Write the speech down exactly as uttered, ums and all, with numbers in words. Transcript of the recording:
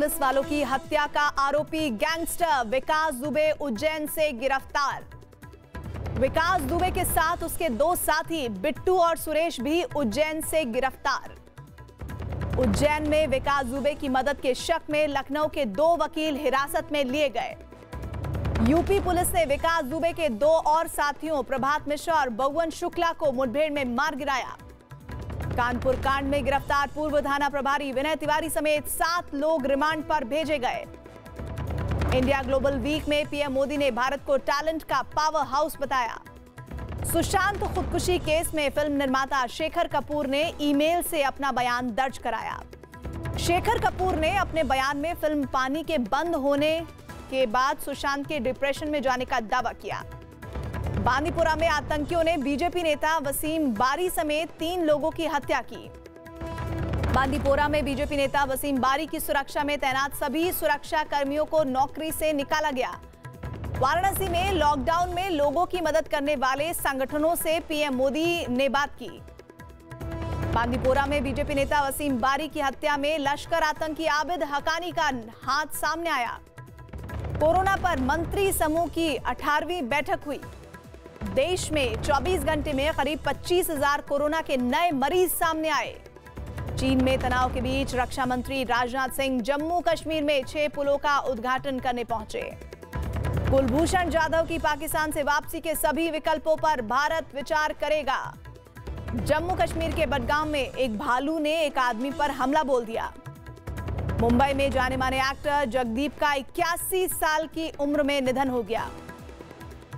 Police वालों की हत्या का आरोपी गैंगस्टर विकास दुबे उज्जैन से गिरफ्तार। विकास दुबे के साथ उसके दो साथी बिट्टू और सुरेश भी उज्जैन से गिरफ्तार। उज्जैन में विकास दुबे की मदद के शक में लखनऊ के दो वकील हिरासत में लिए गए। यूपी पुलिस ने विकास दुबे के दो और साथियों प्रभात मिश्र और भगवंत शुक्ला को मुठभेड़ में मार गिराया। कानपुर कांड में गिरफ्तार पूर्व थाना प्रभारी विनय तिवारी समेत सात लोग रिमांड पर भेजे गए। इंडिया ग्लोबल वीक में पीएम मोदी ने भारत को टैलेंट का पावर हाउस बताया। सुशांत खुदकुशी केस में फिल्म निर्माता शेखर कपूर ने ईमेल से अपना बयान दर्ज कराया। शेखर कपूर ने अपने बयान में फिल्म पानी के बंद होने के बाद सुशांत के डिप्रेशन में जाने का दावा किया। बांदीपुरा में आतंकियों ने बीजेपी नेता वसीम बारी समेत तीन लोगों की हत्या की। बांदीपुरा में बीजेपी नेता वसीम बारी की सुरक्षा में तैनात सभी सुरक्षा कर्मियों को नौकरी से निकाला गया। वाराणसी में लॉकडाउन में लोगों की मदद करने वाले संगठनों से पीएम मोदी ने बात की। बांदीपुरा में बीजेपी नेता वसीम बारी की हत्या में लश्कर आतंकी आबिद हकानी का हाथ सामने आया। कोरोना पर मंत्री समूह की अठारहवीं बैठक हुई। देश में चौबीस घंटे में करीब पच्चीस हजार कोरोना के नए मरीज सामने आए। चीन में तनाव के बीच रक्षा मंत्री राजनाथ सिंह जम्मू कश्मीर में छह पुलों का उद्घाटन करने पहुंचे। कुलभूषण जाधव की पाकिस्तान से वापसी के सभी विकल्पों पर भारत विचार करेगा। जम्मू कश्मीर के बडगाम में एक भालू ने एक आदमी पर हमला बोल दिया। मुंबई में जाने माने एक्टर जगदीप का इक्यासी साल की उम्र में निधन हो गया।